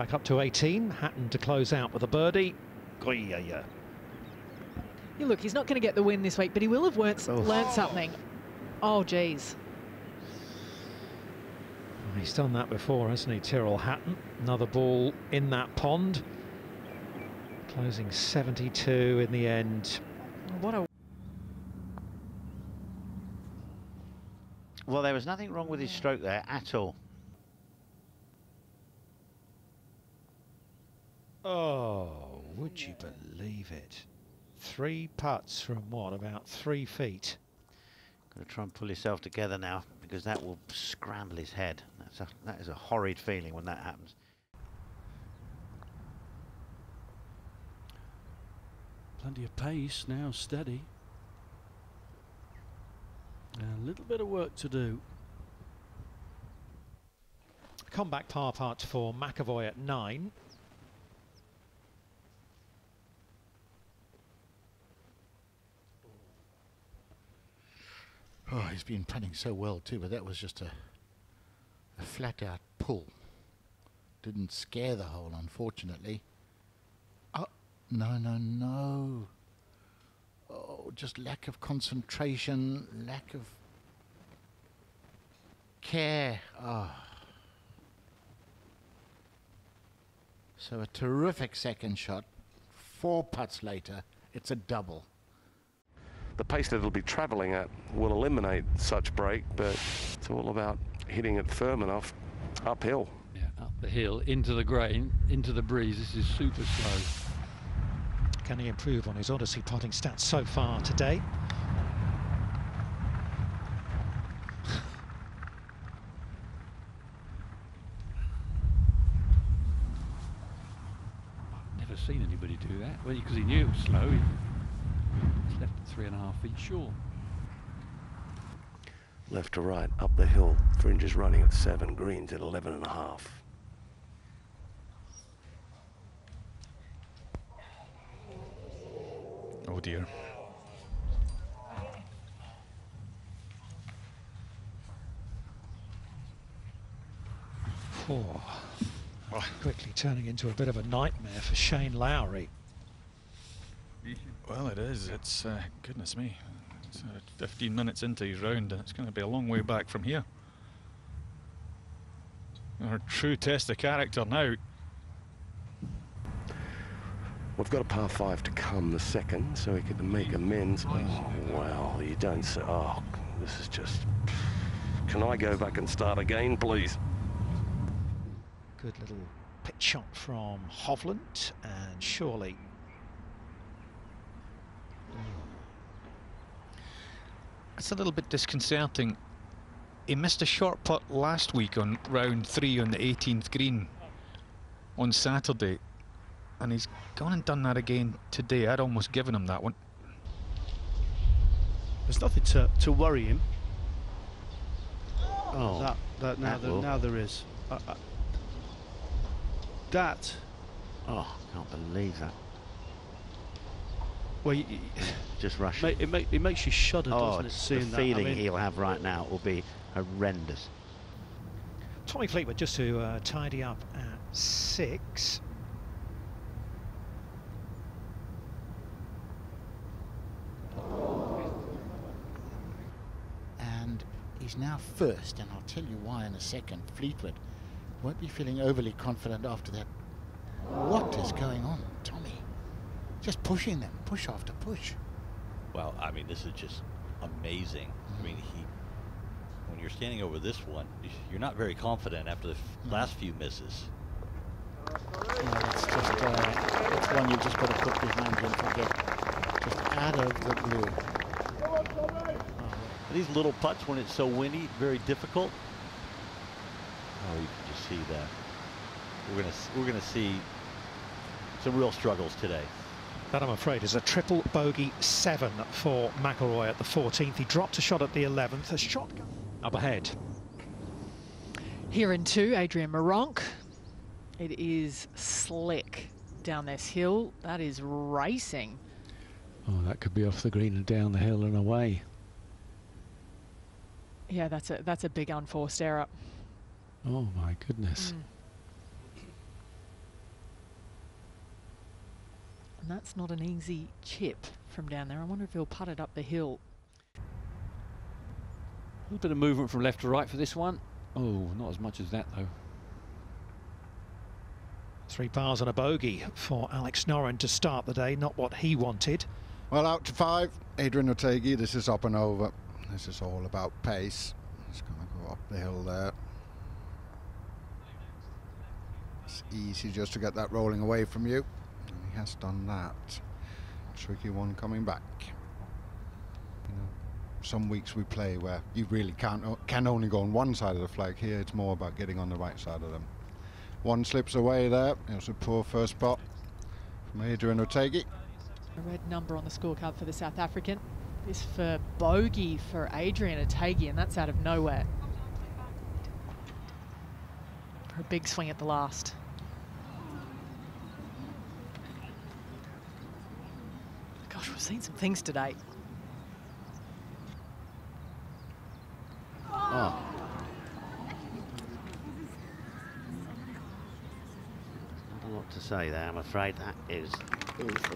Back up to 18. Hatton to close out with a birdie. Yeah. Look, he's not going to get the win this week, but he will have learnt something. Oh, geez. He's done that before, hasn't he, Tyrrell Hatton? Another ball in that pond. Closing 72 in the end. What a... Well, there was nothing wrong with his stroke there at all. Oh, would you believe it? 3 putts from, what, about 3 feet? Got to try and pull yourself together now, because that will scramble his head. That is a horrid feeling when that happens. Plenty of pace now, steady. A little bit of work to do. Comeback par putt for McAvoy at 9. Oh, he's been putting so well too, but that was just a flat-out pull. Didn't scare the hole, unfortunately. Oh, no. Oh, just lack of concentration, lack of care. Oh. So a terrific second shot. 4 putts later, it's a double. The pace that it'll be travelling at will eliminate such break, but it's all about hitting it firm enough uphill. Yeah, up the hill, into the grain, into the breeze. This is super slow. Can he improve on his Odyssey putting stats so far today? I've never seen anybody do that. Well, because he knew it was slow. He's left 3.5 feet short. Left to right, up the hill. Fringes running at 7, greens at 11.5. Oh dear. Quickly turning into a bit of a nightmare for Shane Lowry. Well, it is. It's, goodness me, it's 15 minutes into his round, and it's going to be a long way back from here. Our true test of character now. We've got a par 5 to come, the second, so he could make amends. Oh, wow, you don't say, oh, this is just... Can I go back and start again, please? Good little pitch shot from Hovland, and surely... It's a little bit disconcerting. He missed a short putt last week on round 3 on the 18th green on Saturday. And he's gone and done that again today. I'd almost given him that one. There's nothing to worry him. Oh, now there is. That. Oh, I can't believe that. Well, just rush. It makes you shudder, doesn't it? Seeing the feeling he'll have right now will be horrendous. Tommy Fleetwood just to tidy up at 6. He's now first, and I'll tell you why in a second. Fleetwood won't be feeling overly confident after that. What is going on, Tommy? Just pushing them, push after push. Well, I mean, this is just amazing. I mean, when you're standing over this one, you're not very confident after the last few misses. No, that's just it's one you've just got to put behind you and forget. Just out of the blue. These little putts, when it's so windy, very difficult. Oh, you can just see that. We're gonna see some real struggles today. That, I'm afraid, is a triple bogey 7 for McIlroy at the 14th. He dropped a shot at the 11th. A shot up ahead. Here in 2, Adrian Maronk. It is slick down this hill. That is racing. Oh, that could be off the green and down the hill and away. Yeah, that's a big unforced error. Oh my goodness. that's not an easy chip from down there. I wonder if he'll putt it up the hill. A little bit of movement from left to right for this one. Oh, not as much as that though. 3 pars and a bogey for Alex Norren to start the day. Not what he wanted. Well, out to 5, Adrian Otegi. This is up and over. This is all about pace. It's going to go up the hill there. It's easy just to get that rolling away from you. And he has done that. Tricky one coming back. You know, some weeks we play where you really can only go on one side of the flag. Here it's more about getting on the right side of them. One slips away there. It was a poor first spot from Adrian Otegi. A red number on the scorecard for the South African. This for bogey for Adrian Otegi, and that's out of nowhere. For a big swing at the last. Gosh, we've seen some things today. Oh. Not a lot to say there, I'm afraid. That is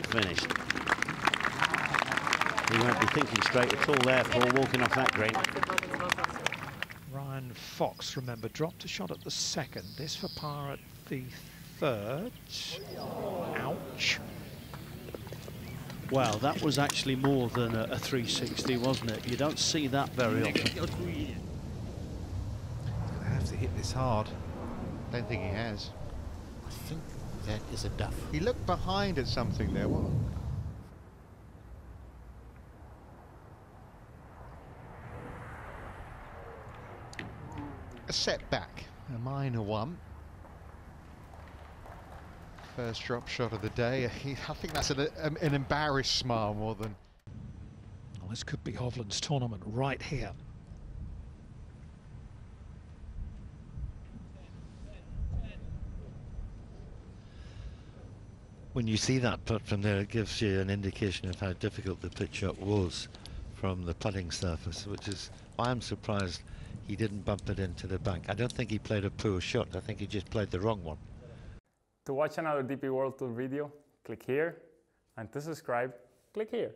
finished. He won't be thinking straight at all there, Paul, walking off that green. Ryan Fox, remember, dropped a shot at the second. This for par at the third. Ouch. Well, that was actually more than a 360, wasn't it? You don't see that very often. I have to hit this hard. I don't think he has. I think that is a duff. He looked behind at something there, wasn't he? Setback, a minor one. First drop shot of the day. I think that's an embarrassed smile more than... Well, this could be Hovland's tournament right here. When you see that putt from there, it gives you an indication of how difficult the pitch shot was from the putting surface, which is why I'm surprised he didn't bump it into the bank. I don't think he played a poor shot. I think he just played the wrong one. To watch another DP World Tour video, click here, and to subscribe, click here.